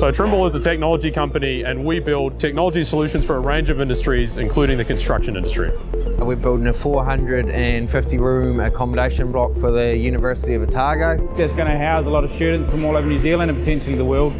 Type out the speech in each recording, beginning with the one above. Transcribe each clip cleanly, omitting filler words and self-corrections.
So Trimble is a technology company, and we build technology solutions for a range of industries, including the construction industry. We're building a 450-room accommodation block for the University of Otago. It's going to house a lot of students from all over New Zealand and potentially the world.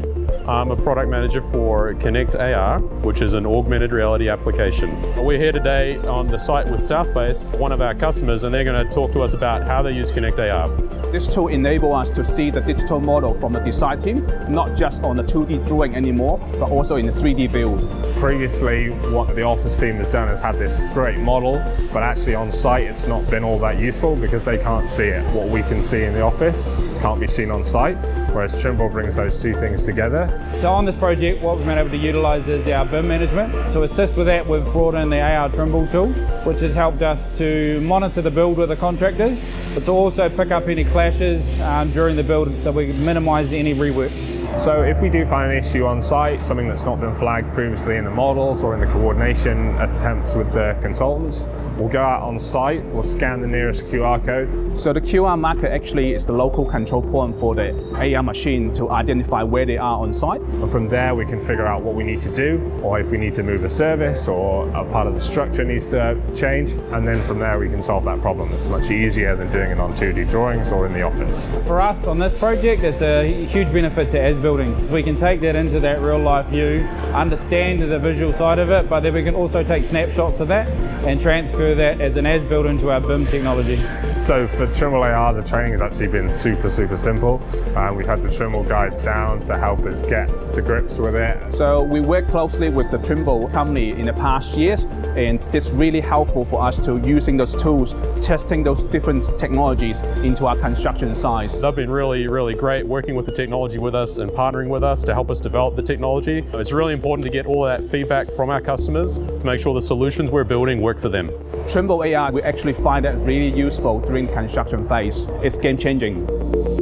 I'm a product manager for Connect AR, which is an augmented reality application. We're here today on the site with Southbase, one of our customers, and they're going to talk to us about how they use Connect AR. This tool enables us to see the digital model from the design team, not just on the 2D drawing anymore, but also in the 3D view. Previously, what the office team has done is had this great model, but actually on site it's not been all that useful because they can't see it. What we can see in the office can't be seen on site, whereas Trimble brings those two things together. So on this project, what we've been able to utilise is our BIM management. To assist with that, we've brought in the AR Trimble tool, which has helped us to monitor the build with the contractors, but to also pick up any clashes during the build so we can minimise any rework. So if we do find an issue on site, something that's not been flagged previously in the models or in the coordination attempts with the consultants, we'll go out on site, we'll scan the nearest QR code. So the QR marker actually is the local control point for the AR machine to identify where they are on site. And from there we can figure out what we need to do, or if we need to move a service or a part of the structure needs to change. And then from there we can solve that problem. It's much easier than doing it on 2D drawings or in the office. For us on this project, it's a huge benefit to building. So we can take that into that real life view, understand the visual side of it, but then we can also take snapshots of that and transfer that as an as-built into our BIM technology. So for Trimble AR, the training has actually been super simple. We've had the Trimble guys down to help us get to grips with it. So we work closely with the Trimble company in the past years, and this really helpful for us to using those tools, testing those different technologies into our construction sites. They've been really great working with the technology with us and partnering with us to help us develop the technology. It's really important to get all that feedback from our customers to make sure the solutions we're building work for them. Trimble AR, we actually find that really useful during the construction phase. It's game-changing.